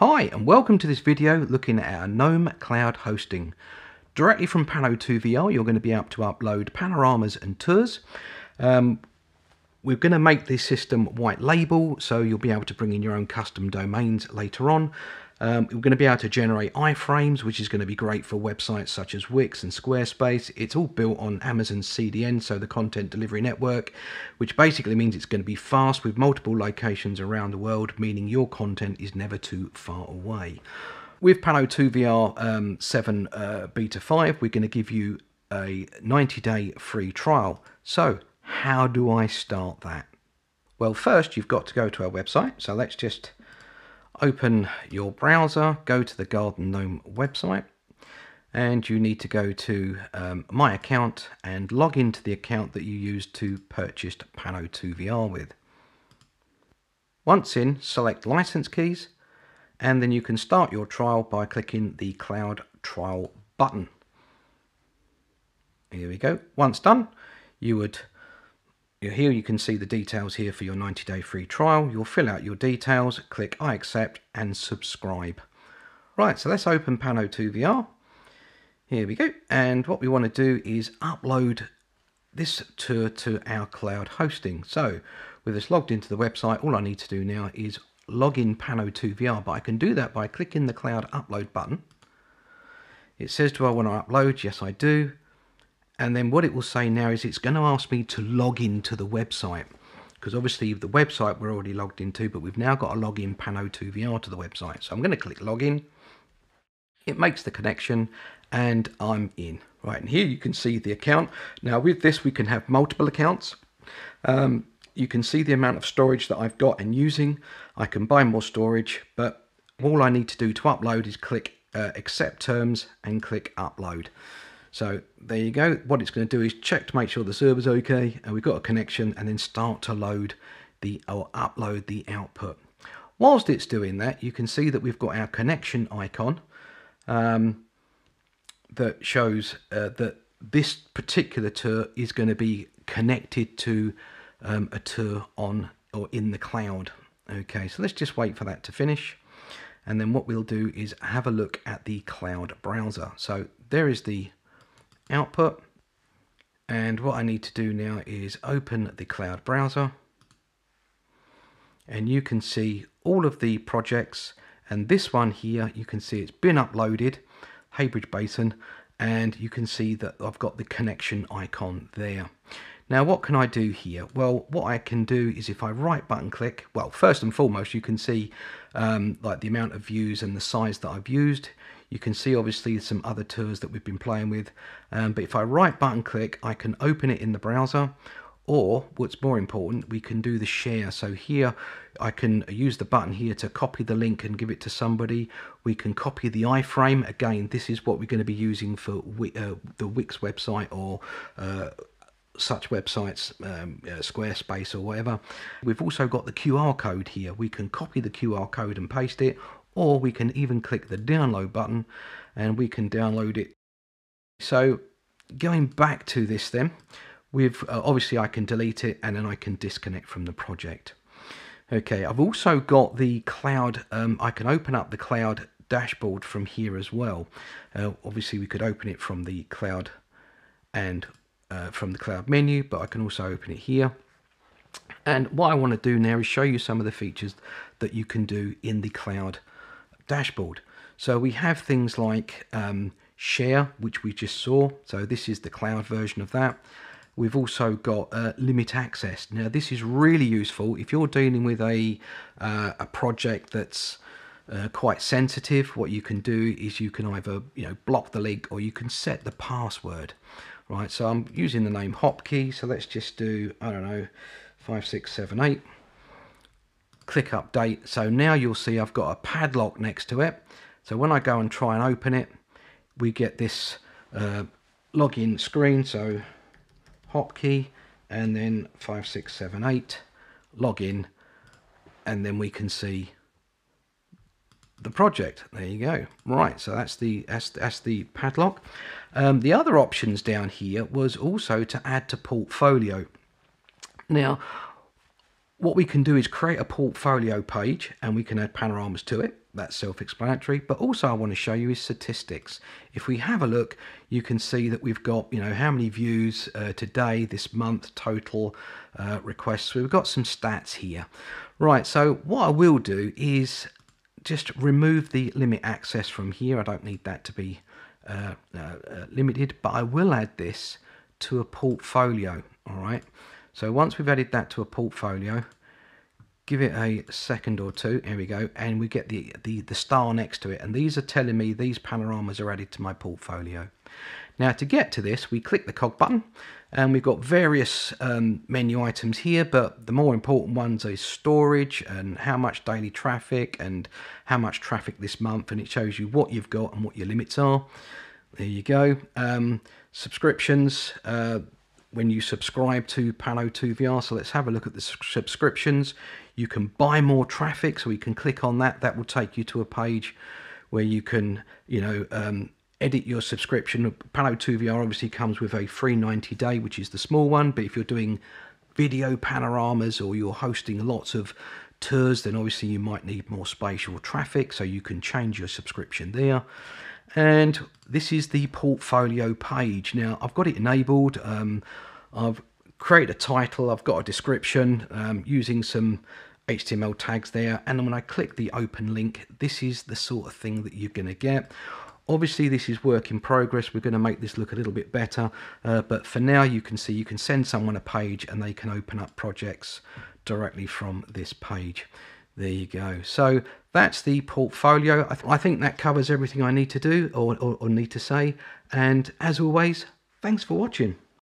Hi and welcome to this video looking at our Gnome Cloud Hosting. Directly from Pano2VR you're going to be able to upload panoramas and tours. We're going to make this system white label, so you'll be able to bring in your own custom domains later on. We're going to be able to generate iframes, which is going to be great for websites such as Wix and Squarespace. It's all built on Amazon CDN, so the Content Delivery Network, which basically means it's going to be fast with multiple locations around the world, meaning your content is never too far away. With Pano2VR 7 Beta 5, we're going to give you a 90-day free trial. So how do I start that? Well, first you've got to go to our website. So let's just open your browser, go to the Garden Gnome website, and you need to go to My Account and log into the account that you used to purchase Pano2VR with. Once in, select License Keys, and then you can start your trial by clicking the Cloud Trial button. Here we go. Once done, here you can see the details here for your 90-day free trial. You'll fill out your details, click I accept and subscribe. Right, so let's open Pano2VR. Here we go. And what we want to do is upload this tour to our cloud hosting. So with us logged into the website, all I need to do now is log in Pano2VR, but I can do that by clicking the cloud upload button. It says, do I want to upload? Yes, I do. And then what it will say now is it's going to ask me to log into the website, because obviously the website we're already logged into, but we've now got to log in Pano2VR to the website. So I'm going to click login. It makes the connection and I'm in. Right, and here you can see the account. Now with this we can have multiple accounts. You can see the amount of storage that I've got and using. I can buy more storage, but all I need to do to upload is click accept terms and click upload. So there you go. What it's going to do is check to make sure the server's okay and we've got a connection, and then start to load or upload the output. Whilst it's doing that, you can see that we've got our connection icon that shows that this particular tour is going to be connected to a tour on or in the cloud. Okay, so let's just wait for that to finish. And then what we'll do is have a look at the cloud browser. So there is the output, and what I need to do now is open the cloud browser, and you can see all of the projects, and this one here you can see it's been uploaded, Haybridge Basin, and you can see that I've got the connection icon there. Now what can I do here? Well, what I can do is if I right button click, well, first and foremost you can see like the amount of views and the size that I've used. You can see obviously some other tours that we've been playing with, but if I right button click, I can open it in the browser, or what's more important, we can do the share. So here I can use the button here to copy the link and give it to somebody. We can copy the iframe. Again, this is what we're going to be using for the Wix website or such websites, Squarespace or whatever. We've also got the QR code here. We can copy the QR code and paste it, or we can even click the download button and we can download it. So going back to this then, we've obviously I can delete it and then I can disconnect from the project. Okay, I've also got the cloud, I can open up the cloud dashboard from here as well. Obviously we could open it from the cloud and from the cloud menu, but I can also open it here. And what I want to do now is show you some of the features that you can do in the cloud dashboard. So we have things like share, which we just saw. So this is the cloud version of that. We've also got limit access. Now this is really useful if you're dealing with a project that's quite sensitive. What you can do is you can either block the link, or you can set the password. Right, so I'm using the name Hopkey, so let's just do, I don't know, 5678. Click update. So now you'll see I've got a padlock next to it. So when I go and try and open it, we get this login screen. So Hopkey and then 5678 login, and then we can see the project. There you go. Right, so that's the padlock. The other options down here was also to add to portfolio. Now what we can do is create a portfolio page and we can add panoramas to it. That's self-explanatory, but also I want to show you is statistics. If we have a look, you can see that we've got, you know, how many views today, this month, total requests. We've got some stats here. Right, so what I will do is just remove the limit access from here. I don't need that to be limited, but I will add this to a portfolio. All right, so once we've added that to a portfolio, give it a second or two, here we go, and we get the star next to it, and these are telling me these panoramas are added to my portfolio. Now to get to this, we click the cog button, and we've got various menu items here, but the more important ones are storage, and how much daily traffic, and how much traffic this month, and it shows you what you've got and what your limits are. There you go. Subscriptions, when you subscribe to Pano2VR, so let's have a look at the subscriptions. You can buy more traffic, so you can click on that. That will take you to a page where you can, you know, edit your subscription. Pano2VR obviously comes with a free 90-day, which is the small one, but if you're doing video panoramas or you're hosting lots of tours, then obviously you might need more spatial traffic, so you can change your subscription there. And this is the portfolio page. Now I've got it enabled. I've created a title, I've got a description using some HTML tags there, and when I click the open link, this is the sort of thing that you're going to get. Obviously this is work in progress, we're going to make this look a little bit better, but for now you can see you can send someone a page and they can open up projects directly from this page. There you go. So that's the portfolio. I think that covers everything I need to do or need to say. And as always, thanks for watching.